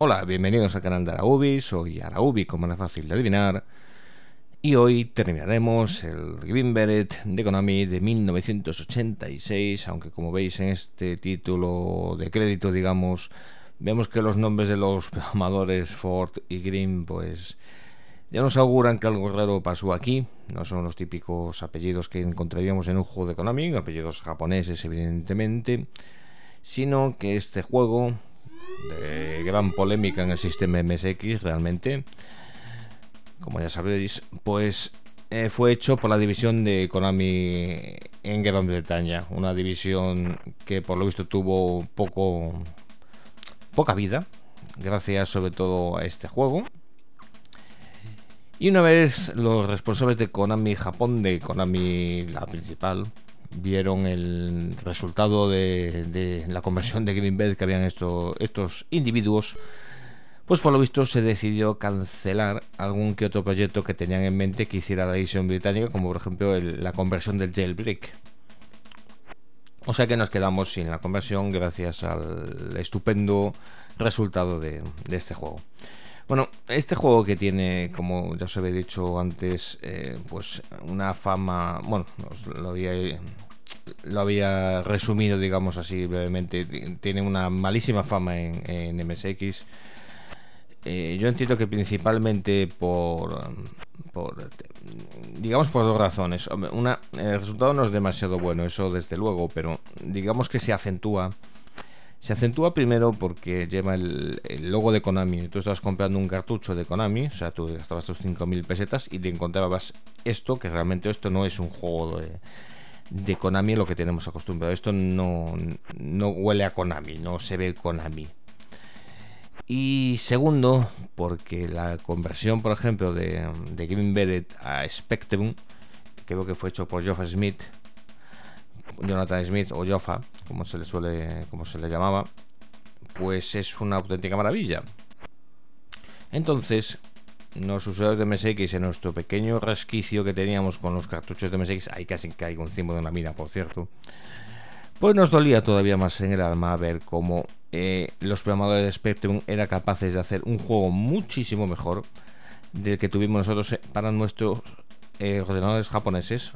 Hola, bienvenidos al canal de Araubi, soy Araubi, como era fácil de adivinar, y hoy terminaremos el Green Beret de Konami de 1986, aunque como veis en este título de crédito, digamos, vemos que los nombres de los amadores Ford y Green, pues ya nos auguran que algo raro pasó aquí. No son los típicos apellidos que encontraríamos en un juego de Konami, apellidos japoneses evidentemente, sino que este juego, de gran polémica en el sistema MSX realmente, como ya sabréis, pues fue hecho por la división de Konami en Gran Bretaña, una división que por lo visto tuvo poca vida, gracias sobre todo a este juego. Y una vez los responsables de Konami Japón, de Konami la principal, vieron el resultado de la conversión de Green Beret que habían estos individuos, pues por lo visto se decidió cancelar algún que otro proyecto que tenían en mente que hiciera la edición británica, como por ejemplo la conversión del jailbreak. O sea que nos quedamos sin la conversión gracias al estupendo resultado de este juego. Bueno, este juego que tiene, como ya os había dicho antes, pues una fama, bueno, lo había resumido, digamos así brevemente, tiene una malísima fama en MSX. Yo entiendo que principalmente por dos razones. Una, el resultado no es demasiado bueno, eso desde luego, pero digamos que se acentúa. Se acentúa primero porque lleva el logo de Konami. Tú estabas comprando un cartucho de Konami, o sea, tú gastabas tus 5.000 pesetas y te encontrabas esto, que realmente esto no es un juego de Konami lo que tenemos acostumbrado. Esto no huele a Konami, no se ve Konami. Y segundo, porque la conversión, por ejemplo, de Green Beret a Spectrum, que creo que fue hecho por Jonathan Smith o Joffa, como se le llamaba, pues es una auténtica maravilla. Entonces, los usuarios de MSX, en nuestro pequeño resquicio que teníamos con los cartuchos de MSX, ahí casi caigo encima de una mina, por cierto, pues nos dolía todavía más en el alma ver cómo los programadores de Spectrum eran capaces de hacer un juego muchísimo mejor del que tuvimos nosotros para nuestros ordenadores japoneses,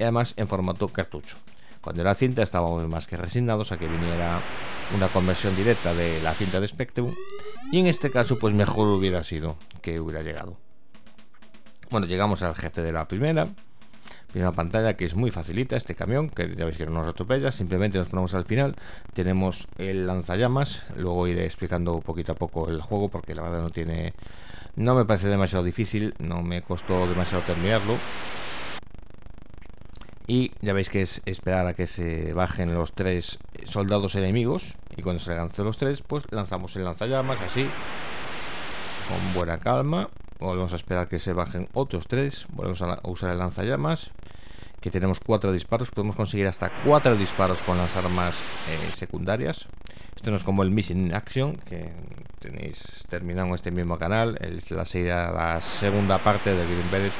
y además en formato cartucho. Cuando era cinta estábamos más que resignados a que viniera una conversión directa de la cinta de Spectrum, y en este caso pues mejor hubiera sido que hubiera llegado. Bueno, llegamos al jefe de la primera pantalla, que es muy facilita, este camión, que ya veis que no nos atropella, simplemente nos ponemos al final, tenemos el lanzallamas, luego iré explicando poquito a poco el juego porque la verdad no me parece demasiado difícil, no me costó demasiado terminarlo. Y ya veis que es esperar a que se bajen los tres soldados enemigos, y cuando se lancen los tres, pues lanzamos el lanzallamas, así, con buena calma. Volvemos a esperar que se bajen otros tres, volvemos a usar el lanzallamas, que tenemos 4 disparos, podemos conseguir hasta 4 disparos con las armas secundarias. Esto no es como el Missing in Action, que tenéis terminado en este mismo canal, la segunda parte de Green Beret.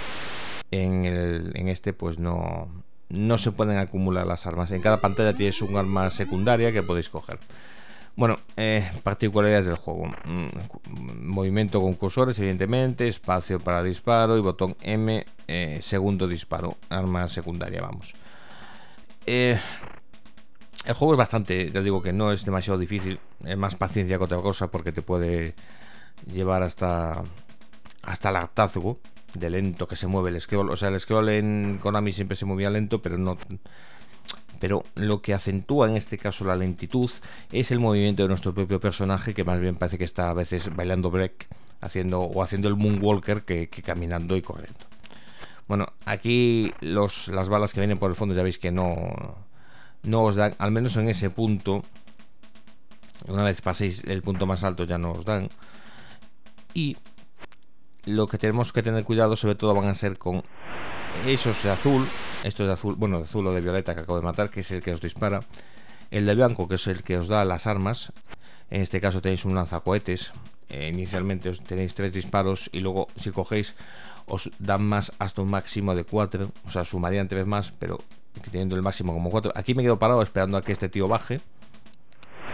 En este pues no se pueden acumular las armas. En cada pantalla tienes un arma secundaria que podéis coger. Bueno, particularidades del juego: movimiento con cursores, evidentemente, espacio para disparo y botón M, segundo disparo, arma secundaria, vamos. El juego es bastante, ya digo que no es demasiado difícil, es más paciencia que otra cosa porque te puede llevar hasta el hartazgo de lento que se mueve el scroll. O sea, el scroll en Konami siempre se movía lento, pero lo que acentúa en este caso la lentitud es el movimiento de nuestro propio personaje, que más bien parece que está a veces bailando break, haciendo el moonwalker que caminando y corriendo. Bueno, aquí las balas que vienen por el fondo ya veis que no os dan, al menos en ese punto. Una vez paséis el punto más alto ya no os dan, y lo que tenemos que tener cuidado sobre todo van a ser con esos de azul, estos de azul, bueno, de azul o de violeta que acabo de matar, que es el que os dispara, el de blanco que es el que os da las armas, en este caso tenéis un lanzacohetes, inicialmente os tenéis 3 disparos y luego si cogéis os dan más hasta un máximo de 4, o sea, sumarían 3 más, pero teniendo el máximo como 4, aquí me quedo parado esperando a que este tío baje,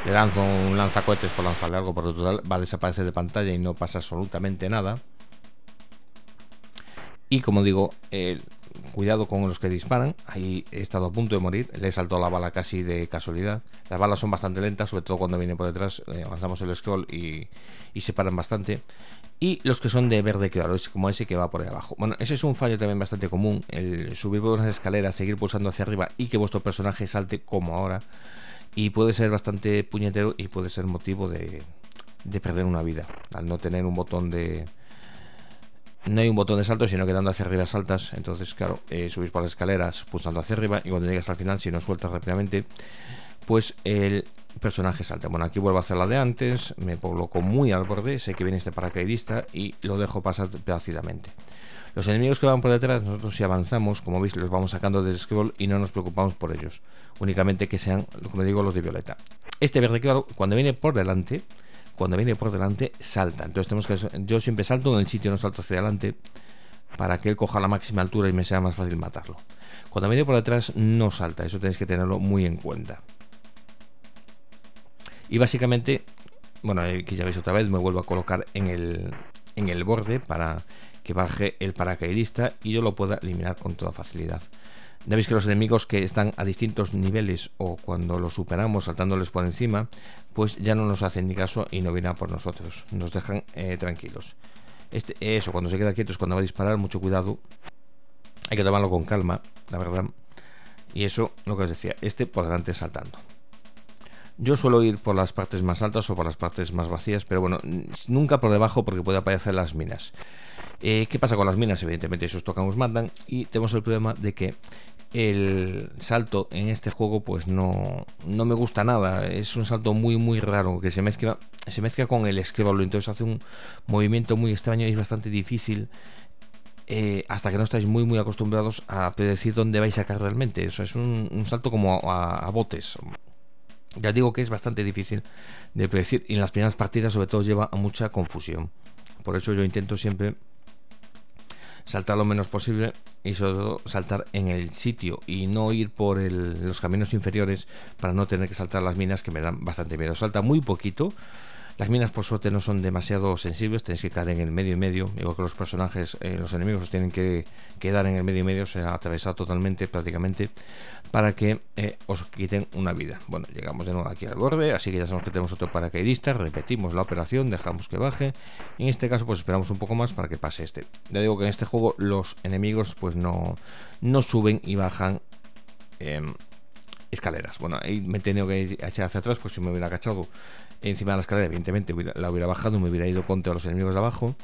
Le lanzo un lanzacohetes por lanzarle algo, porque total va a desaparecer de pantalla y no pasa absolutamente nada. Y como digo, cuidado con los que disparan. Ahí he estado a punto de morir. Le he saltado la bala casi de casualidad. Las balas son bastante lentas, sobre todo cuando vienen por detrás. Avanzamos el scroll y se paran bastante. Y los que son de verde claro, es como ese que va por ahí abajo. Bueno, ese es un fallo también bastante común. El subir por unas escaleras, seguir pulsando hacia arriba y que vuestro personaje salte como ahora. Y puede ser bastante puñetero y puede ser motivo de perder una vida. Al no tener un botón de... No hay un botón de salto, sino que dando hacia arriba saltas. Entonces, claro, subís por las escaleras pulsando hacia arriba y cuando llegas al final, si no sueltas rápidamente, pues el personaje salta. Bueno, aquí vuelvo a hacer la de antes, me coloco muy al borde, sé que viene este paracaidista y lo dejo pasar plácidamente. Los enemigos que van por detrás, nosotros si avanzamos, como veis, los vamos sacando del scroll y no nos preocupamos por ellos. Únicamente que sean, como digo, los de violeta. Este verde claro, cuando viene por delante, salta. Entonces tenemos que... Yo siempre salto en el sitio, no salto hacia adelante, para que él coja la máxima altura y me sea más fácil matarlo. Cuando viene por detrás, no salta. Eso tenéis que tenerlo muy en cuenta. Y básicamente... Bueno, aquí ya veis otra vez, me vuelvo a colocar en el borde para... que baje el paracaidista y yo lo pueda eliminar con toda facilidad. Ya veis que los enemigos que están a distintos niveles o cuando los superamos saltándoles por encima, pues ya no nos hacen ni caso y no vienen a por nosotros, nos dejan tranquilos. Eso, cuando se queda quieto es cuando va a disparar, mucho cuidado, hay que tomarlo con calma, la verdad. Y eso, lo que os decía, por delante saltando. Yo suelo ir por las partes más altas o por las partes más vacías, pero bueno, nunca por debajo porque puede aparecer las minas. ¿Qué pasa con las minas? Evidentemente, si os tocan os matan y tenemos el problema de que el salto en este juego pues no me gusta nada. Es un salto muy muy raro que se mezcla con el escroll, entonces hace un movimiento muy extraño y es bastante difícil. Hasta que no estáis muy muy acostumbrados a predecir dónde vais a caer realmente. Eso es un salto como a botes. Ya digo que es bastante difícil de predecir y en las primeras partidas sobre todo lleva a mucha confusión. Por eso yo intento siempre saltar lo menos posible y sobre todo saltar en el sitio y no ir por los caminos inferiores para no tener que saltar las minas, que me dan bastante miedo. Salta muy poquito. Las minas por suerte no son demasiado sensibles, tenéis que caer en el medio y medio, igual que los personajes, los enemigos os tienen que quedar en el medio y medio, o sea, atravesar totalmente prácticamente para que os quiten una vida. Bueno, llegamos de nuevo aquí al borde, así que ya sabemos que tenemos otro paracaidista, repetimos la operación, dejamos que baje y en este caso pues esperamos un poco más para que pase este. Ya digo que en este juego los enemigos pues no suben y bajan escaleras. Bueno, ahí me he tenido que echar hacia atrás, pues si me hubiera agachado encima de la escalera, evidentemente la hubiera bajado y me hubiera ido contra los enemigos de abajo.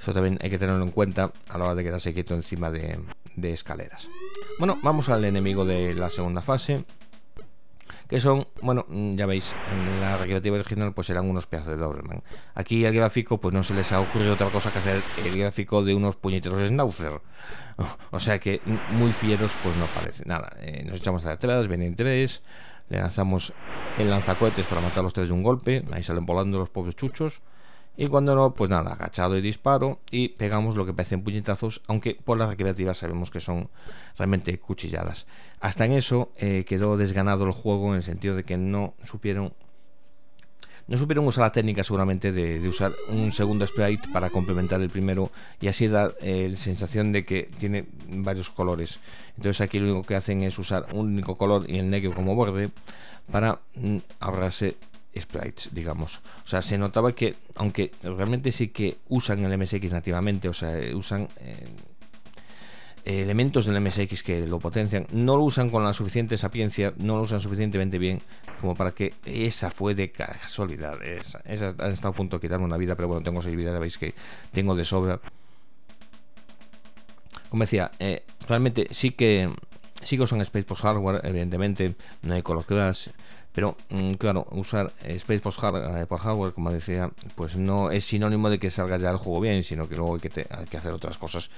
Eso también hay que tenerlo en cuenta a la hora de quedarse quieto encima de escaleras. Bueno, vamos al enemigo de la segunda fase, que son, bueno, ya veis, en la recreativa original pues eran unos pedazos de Doberman. Aquí al gráfico pues no se les ha ocurrido otra cosa que hacer el gráfico de unos puñeteros schnauzer. O sea que muy fieros pues no parece. Nada, nos echamos hacia atrás, vienen tres, le lanzamos el lanzacohetes para matar a los tres de un golpe, ahí salen volando los pobres chuchos. Y cuando no, pues nada, agachado y disparo y pegamos lo que parecen puñetazos, aunque por la recreativa sabemos que son realmente cuchilladas. Hasta en eso quedó desganado el juego en el sentido de que no supieron usar la técnica seguramente de usar un segundo sprite para complementar el primero y así da la sensación de que tiene varios colores. Entonces aquí lo único que hacen es usar un único color y el negro como borde para ahorrarse sprites, digamos. O sea, se notaba que, aunque realmente sí que usan el MSX nativamente, o sea, usan elementos del MSX que lo potencian, no lo usan con la suficiente sapiencia, no lo usan suficientemente bien como para que... Esa fue de casualidad, esa han estado a punto de quitarme una vida, pero bueno, tengo 6 vidas, ya veis que tengo de sobra. Como decía, realmente sí que usan Space Post Hardware, evidentemente, no hay Color Clash. Pero claro, usar Space Post Hardware, como decía, pues no es sinónimo de que salga ya el juego bien, sino que luego hay que hacer otras cosas,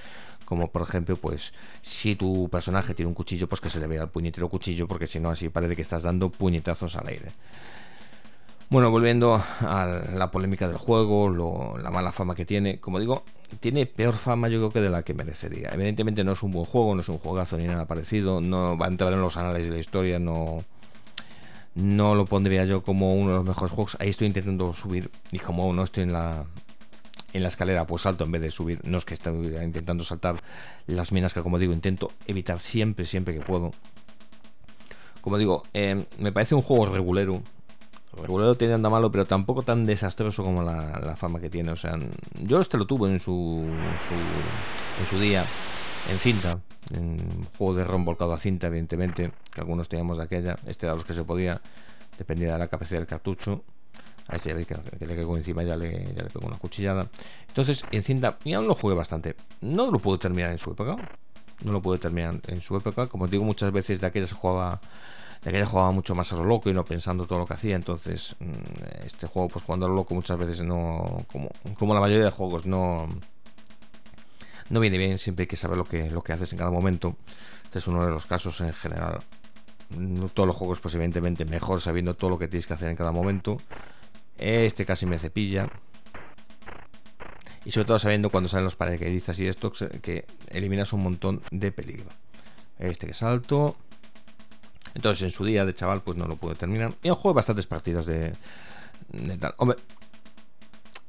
como por ejemplo, pues si tu personaje tiene un cuchillo, pues que se le vea el puñetero cuchillo, porque si no así parece que estás dando puñetazos al aire. Bueno, volviendo a la polémica del juego, la mala fama que tiene, como digo, tiene peor fama yo creo que de la que merecería. Evidentemente no es un buen juego, no es un juegazo ni nada parecido, no va a entrar en los anales de la historia, no... no lo pondría yo como uno de los mejores juegos. Ahí estoy intentando subir y como aún no estoy en la escalera, pues salto en vez de subir. No es que esté intentando saltar las minas, que como digo intento evitar siempre que puedo. Como digo, me parece un juego regulero. Regulero tiene anda malo, pero tampoco tan desastroso como la fama que tiene. O sea, yo este lo tuve en su día en cinta, en juego de ROM volcado a cinta, evidentemente, que algunos teníamos de aquella. Este era los que se podía, dependía de la capacidad del cartucho. A este ya veis que le caigo encima, ya le pego una cuchillada. Entonces, en cinta, y aún lo jugué bastante. No lo pude terminar en su época. Como os digo, muchas veces de aquella jugaba mucho más a lo loco y no pensando todo lo que hacía. Entonces, este juego, pues jugando a lo loco muchas veces no, como la mayoría de juegos, no viene bien. Siempre hay que saber lo que haces en cada momento. Este es uno de los casos. En general, no todos los juegos, pues evidentemente mejor sabiendo todo lo que tienes que hacer en cada momento. Este casi me cepilla. Y sobre todo sabiendo cuando salen los paracaidistas y esto, que eliminas un montón de peligro. Este que salto. Entonces en su día de chaval pues no lo pude terminar. Y juego bastantes partidas de tal. Hombre,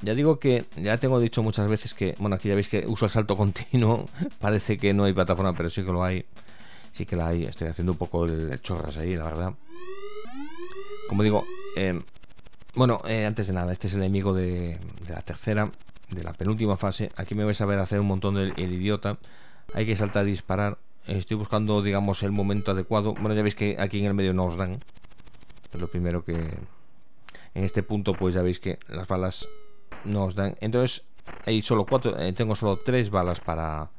ya digo que, ya tengo dicho muchas veces que, bueno, aquí ya veis que uso el salto continuo. Parece que no hay plataforma, pero sí que lo hay. Sí que la hay. Estoy haciendo un poco el chorras ahí, la verdad. Como digo, bueno, antes de nada, este es el enemigo de la tercera, de la penúltima fase. Aquí me vais a ver hacer un montón del idiota. Hay que saltar y disparar. Estoy buscando, digamos, el momento adecuado. Bueno, ya veis que aquí en el medio no os dan. Es lo primero que... En este punto, pues ya veis que las balas no os dan. Entonces, hay solo tengo solo 3 balas para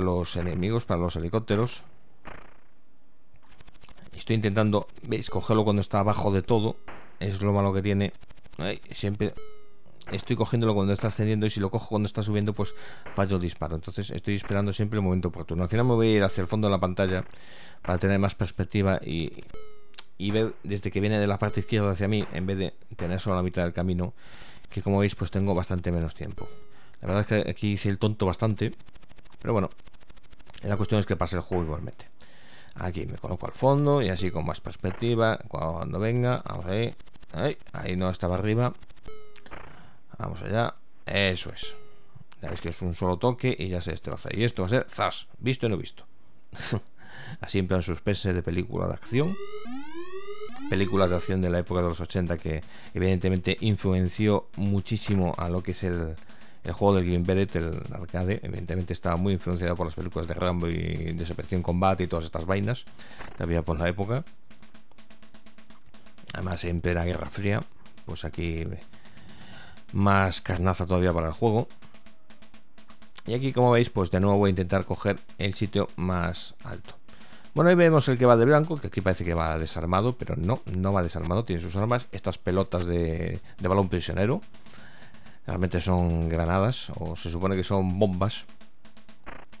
los enemigos, para los helicópteros. Estoy intentando, veis, cogerlo cuando está abajo de todo. Es lo malo que tiene. Ay, siempre... Estoy cogiéndolo cuando está ascendiendo, y si lo cojo cuando está subiendo, pues fallo el disparo. Entonces estoy esperando siempre el momento oportuno. Al final me voy a ir hacia el fondo de la pantalla para tener más perspectiva y ver desde que viene de la parte izquierda hacia mí, en vez de tener solo la mitad del camino, que como veis pues tengo bastante menos tiempo. La verdad es que aquí hice el tonto bastante, pero bueno, la cuestión es que pase el juego igualmente. Aquí me coloco al fondo y así con más perspectiva. Cuando venga, vamos ahí. Ahí no, estaba arriba. Vamos allá, eso es. Ya veis que es un solo toque y ya se destroza. Y esto va a ser zas, visto y no visto. Así en plan suspense de película de acción. Películas de acción de la época de los 80 que evidentemente influenció muchísimo a lo que es el juego del Green Beret, el arcade. Evidentemente estaba muy influenciado por las películas de Rambo y Desaparición, combate y todas estas vainas que había por la época. Además en plena Guerra Fría, pues aquí... más carnaza todavía para el juego. Y aquí, como veis, pues de nuevo voy a intentar coger el sitio más alto. Bueno, ahí vemos el que va de blanco, que aquí parece que va desarmado, pero no va desarmado, tiene sus armas. Estas pelotas de balón prisionero realmente son granadas, o se supone que son bombas,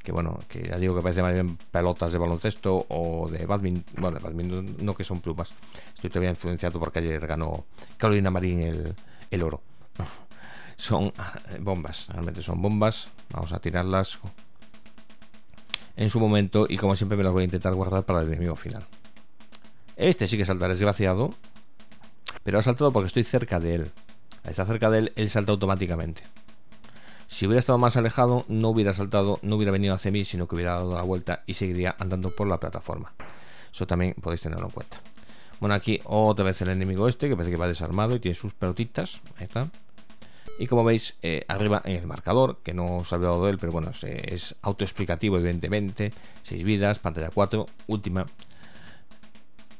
que bueno, que ya digo que parece más bien pelotas de baloncesto o de badminton. Bueno, de badminton no, que son plumas. Estoy todavía influenciado porque ayer ganó Carolina Marín el oro. Son bombas, realmente son bombas. Vamos a tirarlas en su momento y como siempre me las voy a intentar guardar para el enemigo final. Este sí que salta, desgraciado, pero ha saltado porque estoy cerca de él. Al estar cerca de él salta automáticamente. Si hubiera estado más alejado no hubiera saltado, no hubiera venido hacia mí, sino que hubiera dado la vuelta y seguiría andando por la plataforma. Eso también podéis tenerlo en cuenta. Bueno, aquí otra vez el enemigo este, que parece que va desarmado y tiene sus pelotitas. Ahí está. Y como veis, arriba en el marcador, que no os he hablado de él, pero bueno, es autoexplicativo, evidentemente. 6 vidas, pantalla 4, última.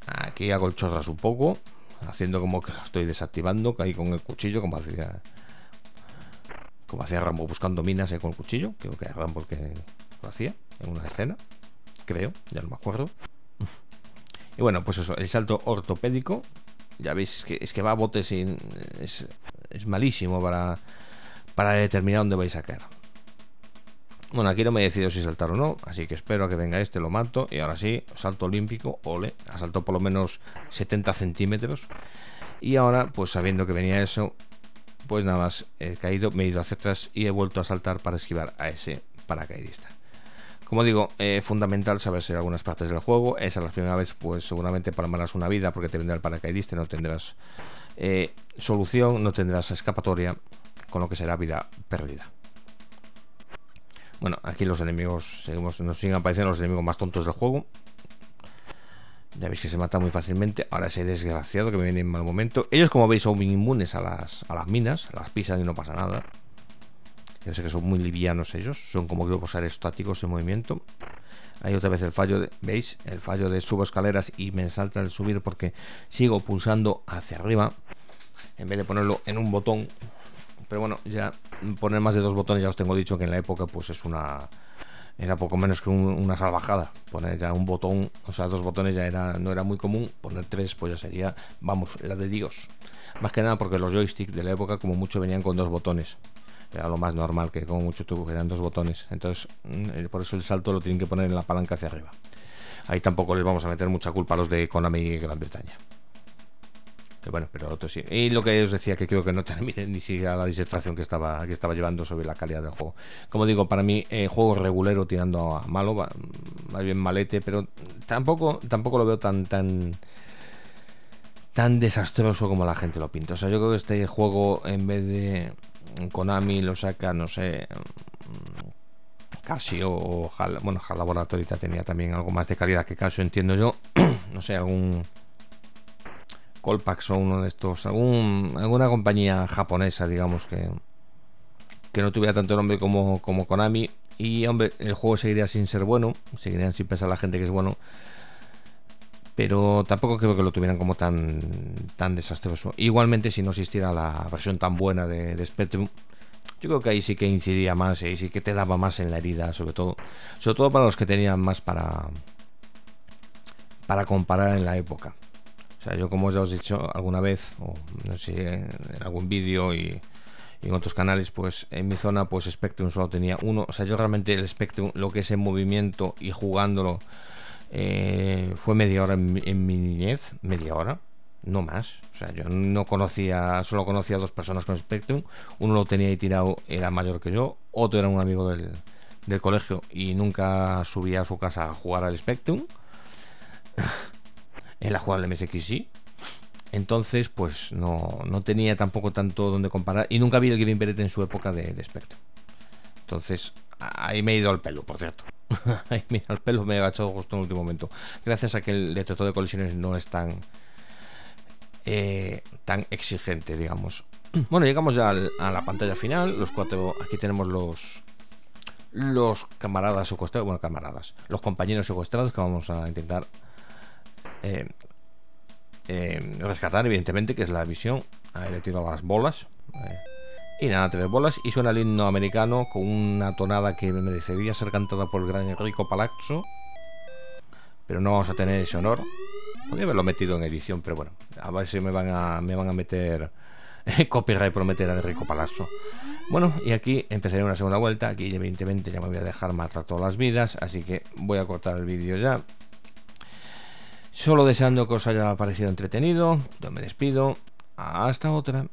Aquí hago el chorras un poco, haciendo como que lo estoy desactivando, que ahí con el cuchillo, como hacía Rambo buscando minas con el cuchillo. Creo que era Rambo el que lo hacía en una escena, creo, ya no me acuerdo. Y bueno, pues eso, el salto ortopédico. Ya veis, es que va a bote sin... Es malísimo para determinar dónde vais a caer. Bueno, aquí no me he decidido si saltar o no, así que espero a que venga este, lo mato. Y ahora sí, salto olímpico, ole. Ha saltado por lo menos 70 centímetros. Y ahora, pues sabiendo que venía eso, pues nada más he caído, me he ido hacia atrás y he vuelto a saltar para esquivar a ese paracaidista. Como digo, fundamental saberse algunas partes del juego. Esa es la primera vez, pues seguramente palmarás una vida porque te vendrá el paracaidista y no tendrás solución, no tendrás escapatoria, con lo que será vida perdida. Bueno, aquí los enemigos, nos siguen apareciendo los enemigos más tontos del juego. Ya veis que se mata muy fácilmente. Ahora ese desgraciado que me viene en mal momento. Ellos, como veis, son inmunes a las minas. Las pisan y no pasa nada. Yo sé que son muy livianos ellos. Son como globos aerostáticos en movimiento. Hay otra vez el fallo de... ¿Veis? El fallo de subo escaleras y me salta el subir porque sigo pulsando hacia arriba en vez de ponerlo en un botón. Pero bueno, ya poner más de dos botones, ya os tengo dicho que en la época pues es una... Era poco menos que una salvajada. Poner ya un botón, o sea, dos botones ya era, no era muy común. Poner tres pues ya sería, vamos, la de Dios. Más que nada porque los joysticks de la época como mucho venían con dos botones. Era lo más normal, que como mucho tuvieran dos botones. Entonces, por eso el salto lo tienen que poner en la palanca hacia arriba. Ahí tampoco les vamos a meter mucha culpa a los de Konami y Gran Bretaña. Pero bueno, pero otro sí. Y lo que os decía, que creo que no termine ni siquiera la distracción que estaba llevando sobre la calidad del juego. Como digo, para mí, juego regulero tirando a malo, más bien malete, pero tampoco lo veo tan desastroso como la gente lo pinta. O sea, yo creo que este juego, en vez de Konami, lo saca, no sé, Casio o Hala. Bueno, Hala Laboratorita tenía también algo más de calidad que Casio, entiendo yo. No sé, algún... Colpax o uno de estos, alguna compañía japonesa, digamos, que no tuviera tanto nombre como Konami. Y hombre, el juego seguiría sin ser bueno, seguirían sin pensar la gente que es bueno, pero tampoco creo que lo tuvieran como tan desastroso. Igualmente, si no existiera la versión tan buena de Spectrum, yo creo que ahí sí que incidía más, ahí sí que te daba más en la herida, sobre todo para los que tenían más para comparar en la época. O sea, yo, como ya os he dicho alguna vez, o no sé, en algún vídeo y en otros canales, pues en mi zona pues Spectrum solo tenía uno. O sea, yo realmente el Spectrum, lo que es en movimiento y jugándolo, fue media hora en mi niñez, media hora, no más. O sea, yo no conocía, solo conocía a dos personas con Spectrum. Uno lo tenía ahí tirado, era mayor que yo, otro era un amigo del colegio y nunca subía a su casa a jugar al Spectrum. Él ha jugado al MSX, sí. Entonces, pues no tenía tampoco tanto donde comparar. Y nunca vi el Green Beret en su época de Spectrum. Entonces, ahí me he ido al pelo, por cierto. Ahí me he ido al pelo, me he agachado justo en el último momento. Gracias a que el detector de colisiones no es tan exigente, digamos. Bueno, llegamos ya a la pantalla final. Los cuatro, aquí tenemos los camaradas secuestrados. Bueno, camaradas. Los compañeros secuestrados que vamos a intentar... rescatar, evidentemente, que es la visión. Ahí le tiro las bolas. Y nada, tres bolas. Y suena el himno americano con una tonada que merecería ser cantada por el gran Enrico Palazzo. Pero no vamos a tener ese honor. Podría haberlo metido en edición, pero bueno. A ver si me van a meter copyright por meter a Enrico Palazzo. Bueno, y aquí empezaré una segunda vuelta. Aquí, evidentemente, ya me voy a dejar matar todas las vidas. Así que voy a cortar el vídeo ya. Solo deseando que os haya parecido entretenido. Yo me despido. Hasta otra.